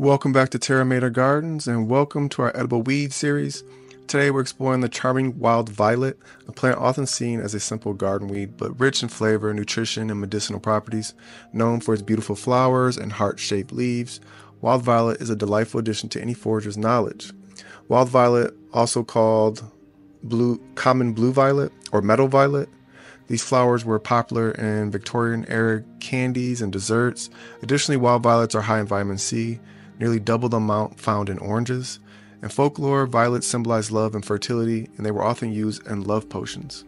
Welcome back to Terra Mater Gardens and welcome to our Edible Weeds series. Today we're exploring the charming wild violet, a plant often seen as a simple garden weed but rich in flavor, nutrition, and medicinal properties. Known for its beautiful flowers and heart-shaped leaves, wild violet is a delightful addition to any forager's knowledge. Wild violet, also called common blue violet or meadow violet, these flowers were popular in Victorian era candies and desserts. Additionally, wild violets are high in vitamin C, nearly double the amount found in oranges. In folklore, violets symbolize love and fertility, and they were often used in love potions.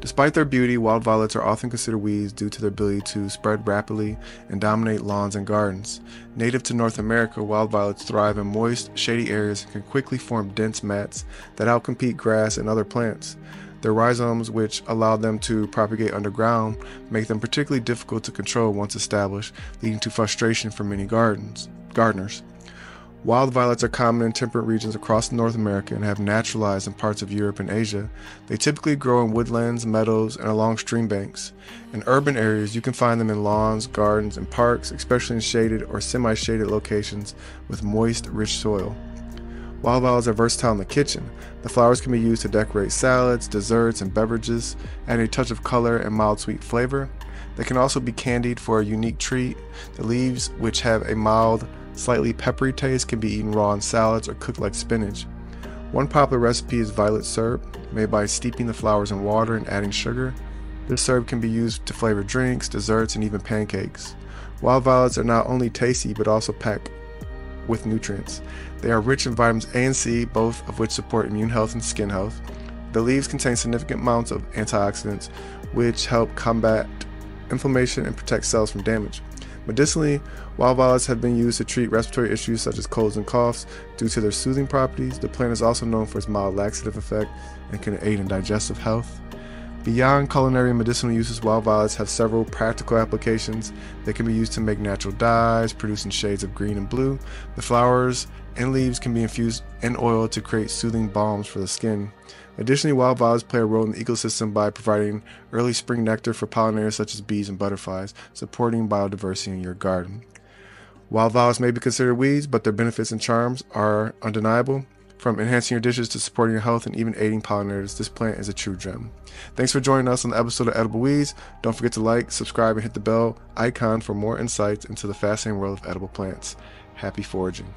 Despite their beauty, wild violets are often considered weeds due to their ability to spread rapidly and dominate lawns and gardens. Native to North America, wild violets thrive in moist, shady areas and can quickly form dense mats that outcompete grass and other plants. Their rhizomes, which allow them to propagate underground, make them particularly difficult to control once established, leading to frustration for many gardeners. Wild violets are common in temperate regions across North America and have naturalized in parts of Europe and Asia. They typically grow in woodlands, meadows, and along stream banks. In urban areas, you can find them in lawns, gardens, and parks, especially in shaded or semi-shaded locations with moist, rich soil. Wild violets are versatile in the kitchen. The flowers can be used to decorate salads, desserts, and beverages, adding a touch of color and mild sweet flavor. They can also be candied for a unique treat. The leaves, which have a mild, slightly peppery taste, can be eaten raw in salads or cooked like spinach. One popular recipe is violet syrup, made by steeping the flowers in water and adding sugar. This syrup can be used to flavor drinks, desserts, and even pancakes. Wild violets are not only tasty but also packed with nutrients. They are rich in vitamins A and C, both of which support immune health and skin health. The leaves contain significant amounts of antioxidants, which help combat inflammation and protect cells from damage. Medicinally, wild violets have been used to treat respiratory issues such as colds and coughs due to their soothing properties. The plant is also known for its mild laxative effect and can aid in digestive health. Beyond culinary and medicinal uses, wild violets have several practical applications. They can be used to make natural dyes, producing shades of green and blue. The flowers and leaves can be infused in oil to create soothing balms for the skin. Additionally, wild violets play a role in the ecosystem by providing early spring nectar for pollinators such as bees and butterflies, supporting biodiversity in your garden. Wild violets may be considered weeds, but their benefits and charms are undeniable. From enhancing your dishes to supporting your health and even aiding pollinators, this plant is a true gem. Thanks for joining us on the episode of Edible Weeds. Don't forget to like, subscribe, and hit the bell icon for more insights into the fascinating world of edible plants. Happy foraging.